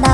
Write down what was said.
Mama